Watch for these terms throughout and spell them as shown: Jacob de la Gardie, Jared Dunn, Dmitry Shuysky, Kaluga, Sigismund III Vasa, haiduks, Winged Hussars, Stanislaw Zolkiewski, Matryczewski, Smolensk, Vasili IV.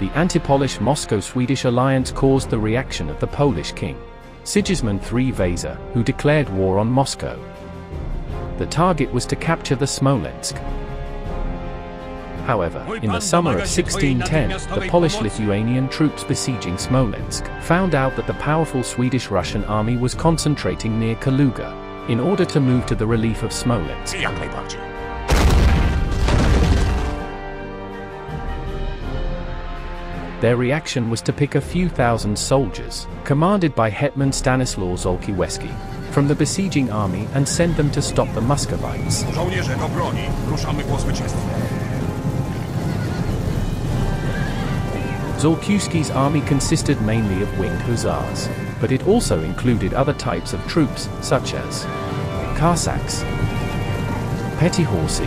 The anti-Polish Moscow-Swedish alliance caused the reaction of the Polish king, Sigismund III Vasa, who declared war on Moscow. The target was to capture the Smolensk. However, in the summer of 1610, the Polish-Lithuanian troops besieging Smolensk found out that the powerful Swedish-Russian army was concentrating near Kaluga, in order to move to the relief of Smolensk. Their reaction was to pick a few thousand soldiers, commanded by Hetman Stanislaw Zolkiewski, from the besieging army and send them to stop the Muscovites. Zolkiewski's army consisted mainly of winged hussars, but it also included other types of troops, such as Cossacks, petty horsey,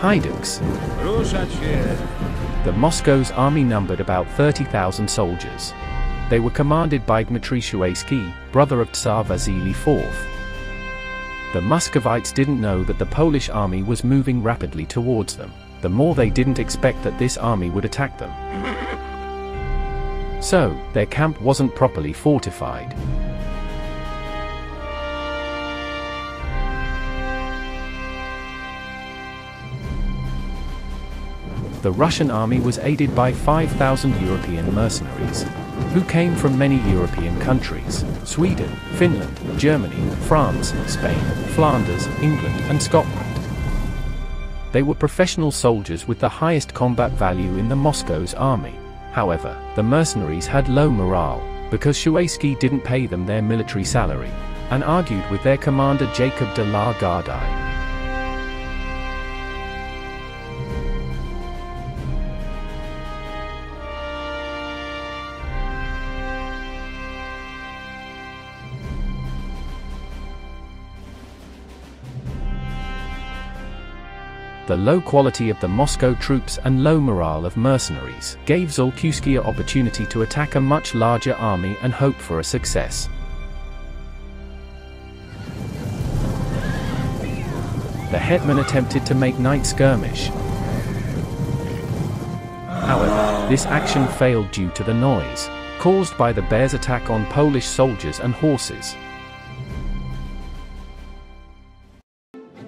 haiduks. The Moscow's army numbered about 30,000 soldiers. They were commanded by Dmitry Shuysky, brother of Tsar Vasili IV. The Muscovites didn't know that the Polish army was moving rapidly towards them. The more they didn't expect that this army would attack them. So, their camp wasn't properly fortified. The Russian army was aided by 5,000 European mercenaries, who came from many European countries: Sweden, Finland, Germany, France, Spain, Flanders, England, and Scotland. They were professional soldiers with the highest combat value in the Moscow's army. However, the mercenaries had low morale, because Shuysky didn't pay them their military salary, and argued with their commander Jacob de la Gardie. The low quality of the Moscow troops and low morale of mercenaries gave Zolkiewski an opportunity to attack a much larger army and hope for a success. The hetman attempted to make night skirmish. However, this action failed due to the noise caused by the bear's attack on Polish soldiers and horses.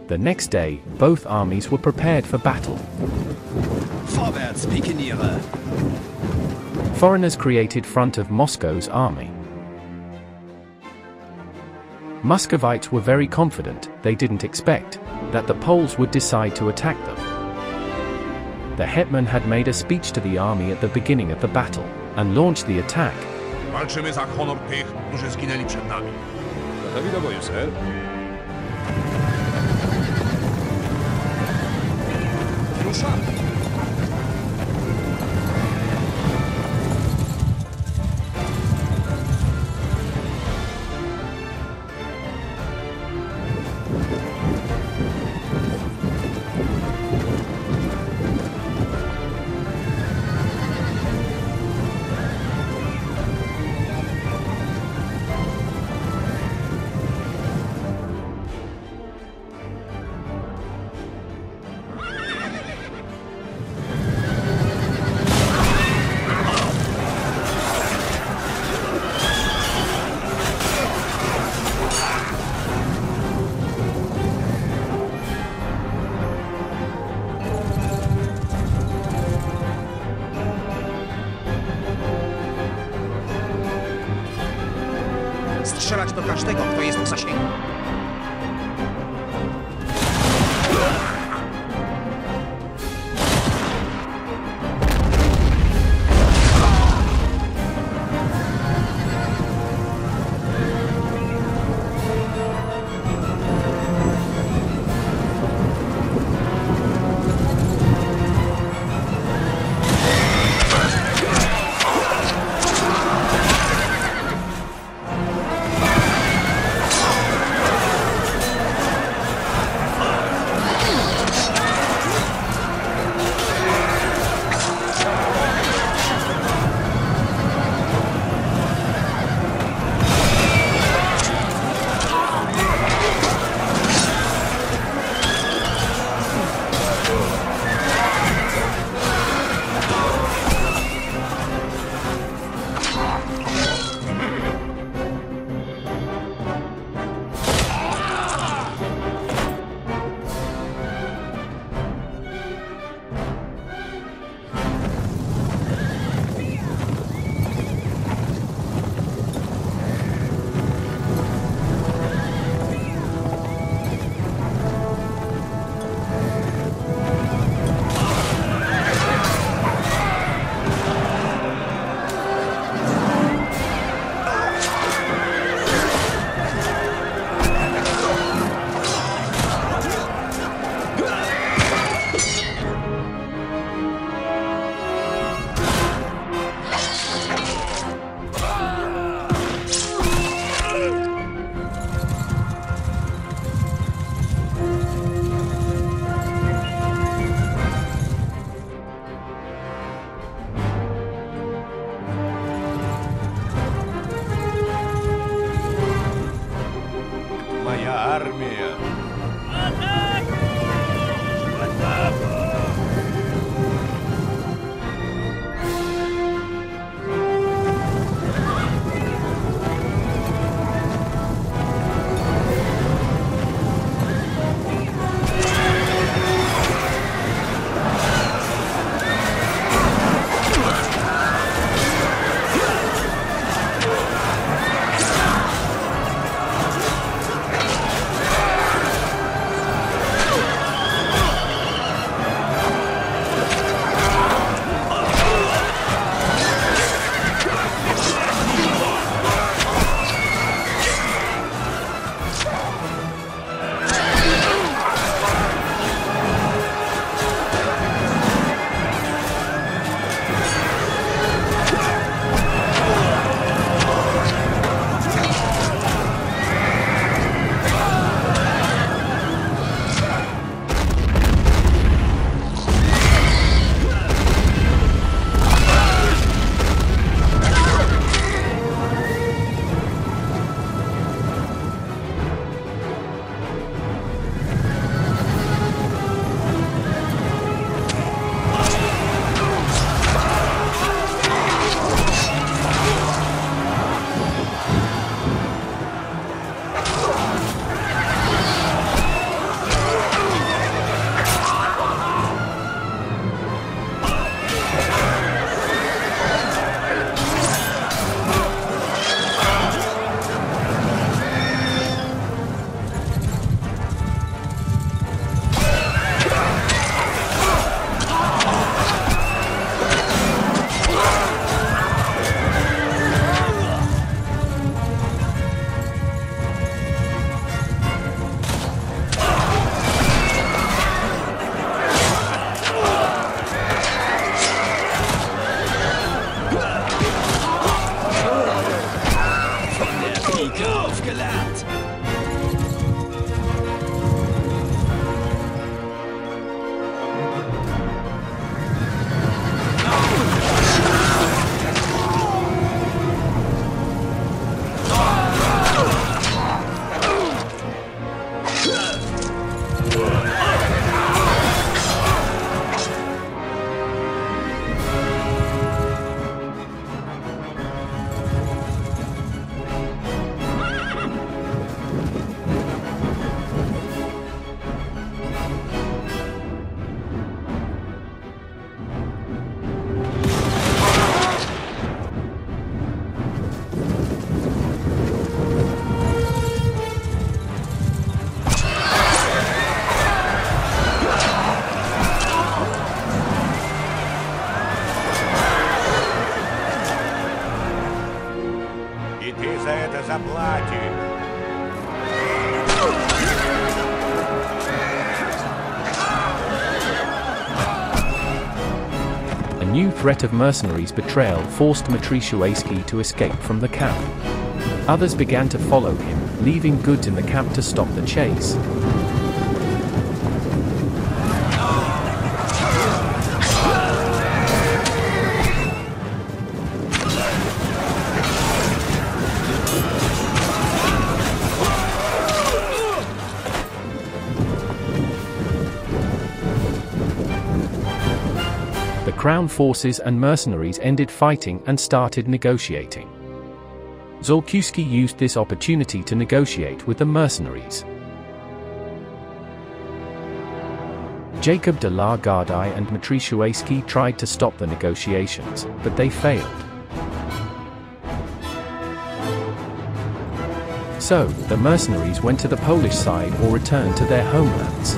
The next day, both armies were prepared for battle. Foreigners created front of Moscow's army. Muscovites were very confident. They didn't expect that the Poles would decide to attack them. The hetman had made a speech to the army at the beginning of the battle, and launched the attack. Walczymy za honor tych, którzy zginęli przed nami. Gotowi do boju, sir. Strzelać do każdego, kto jest w zasięgu. заплатит. A new threat of mercenaries' betrayal forced Matryczewski to escape from the camp. Others began to follow him, leaving goods in the camp to stop the chase. Crown forces and mercenaries ended fighting and started negotiating. Zolkiewski used this opportunity to negotiate with the mercenaries. Jacob de la Gardie and Matryczewski tried to stop the negotiations, but they failed. So, the mercenaries went to the Polish side or returned to their homelands.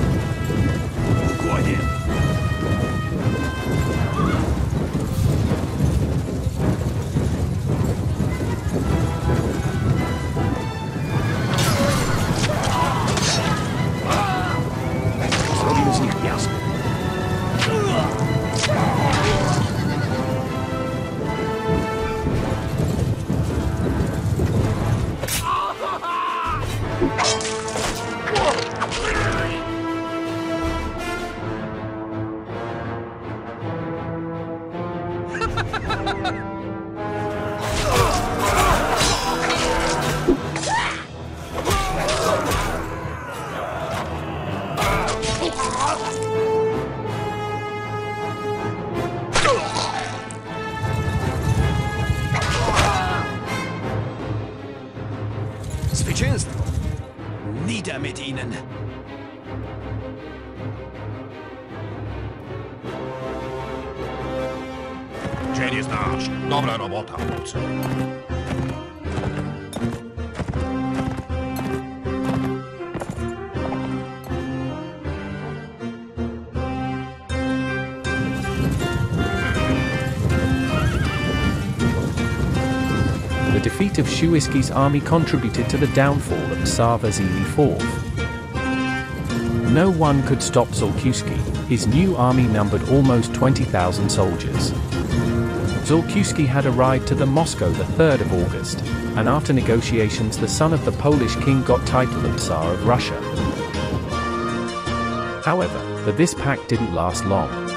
The defeat of Shuysky's army contributed to the downfall of Tsar Vasili IV. No one could stop Zolkiewski. His new army numbered almost 20,000 soldiers. Zolkiewski had arrived to the Moscow the 3rd of August, and after negotiations the son of the Polish king got title of Tsar of Russia. However, this pact didn't last long.